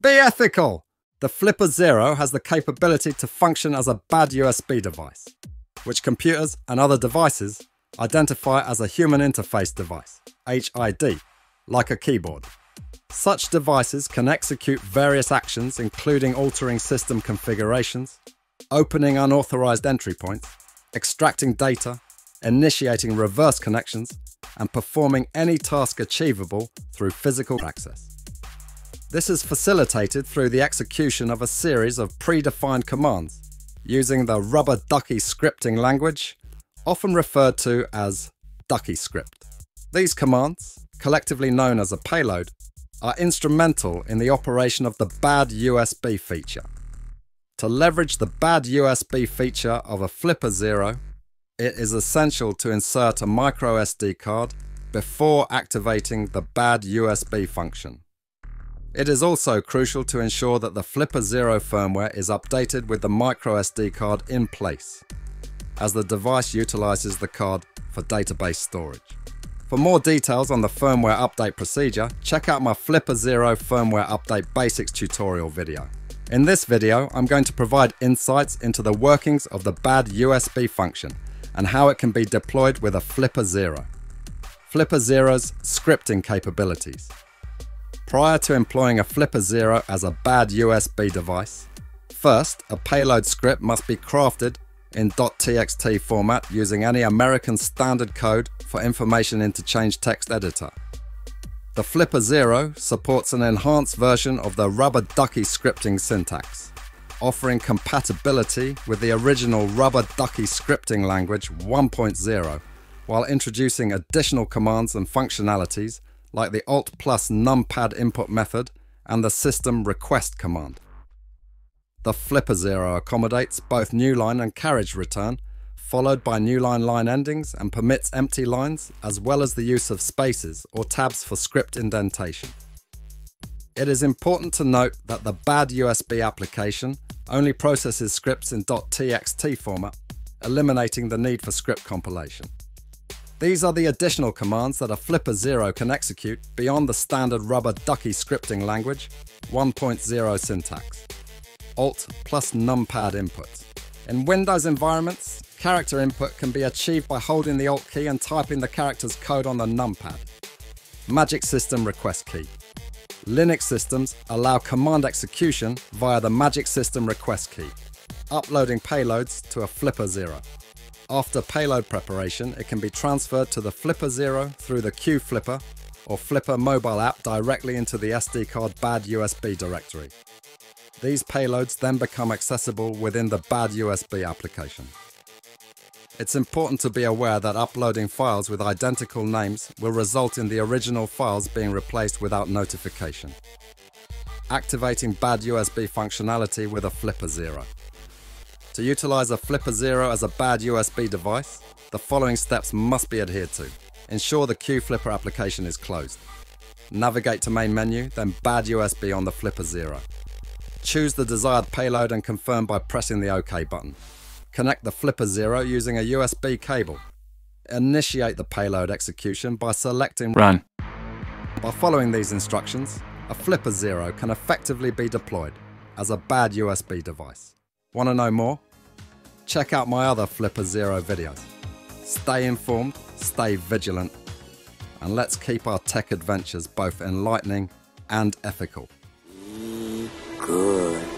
Be ethical! The Flipper Zero has the capability to function as a BAD-USB device, which computers and other devices identify as a human interface device, HID, like a keyboard. Such devices can execute various actions, including altering system configurations, opening unauthorized entry points, extracting data, initiating reverse connections, and performing any task achievable through physical access. This is facilitated through the execution of a series of predefined commands using the Rubber Ducky scripting language, often referred to as DuckyScript. These commands, collectively known as a payload, are instrumental in the operation of the BAD-USB feature. To leverage the BAD-USB feature of a Flipper Zero, it is essential to insert a microSD card before activating the BAD-USB function. It is also crucial to ensure that the Flipper Zero firmware is updated with the microSD card in place, as the device utilizes the card for database storage. For more details on the firmware update procedure, check out my Flipper Zero firmware update basics tutorial video. In this video, I'm going to provide insights into the workings of the BAD-USB function and how it can be deployed with a Flipper Zero. Flipper Zero's scripting capabilities. Prior to employing a Flipper Zero as a BAD-USB device, first, a payload script must be crafted in .txt format using any American standard code for information interchange text editor. The Flipper Zero supports an enhanced version of the Rubber Ducky scripting syntax, offering compatibility with the original Rubber Ducky scripting language 1.0, while introducing additional commands and functionalities like the Alt plus numpad input method and the system request command. The Flipper Zero accommodates both newline and carriage return, followed by newline line endings, and permits empty lines, as well as the use of spaces or tabs for script indentation. It is important to note that the BAD-USB application only processes scripts in .txt format, eliminating the need for script compilation. These are the additional commands that a Flipper Zero can execute beyond the standard Rubber Ducky scripting language 1.0 syntax. Alt plus numpad inputs. In Windows environments, character input can be achieved by holding the Alt key and typing the character's code on the numpad. Magic System Request Key. Linux systems allow command execution via the Magic System Request Key, uploading payloads to a Flipper Zero. After payload preparation, it can be transferred to the Flipper Zero through the QFlipper or Flipper mobile app directly into the SD card BAD-USB directory. These payloads then become accessible within the BAD-USB application. It's important to be aware that uploading files with identical names will result in the original files being replaced without notification. Activating BAD-USB functionality with a Flipper Zero. To utilize a Flipper Zero as a BAD-USB device, the following steps must be adhered to. Ensure the QFlipper application is closed. Navigate to main menu, then BAD-USB on the Flipper Zero. Choose the desired payload and confirm by pressing the OK button. Connect the Flipper Zero using a USB cable. Initiate the payload execution by selecting Run. By following these instructions, a Flipper Zero can effectively be deployed as a BAD-USB device. Want to know more? Check out my other Flipper Zero videos. Stay informed, stay vigilant, and let's keep our tech adventures both enlightening and ethical. Good.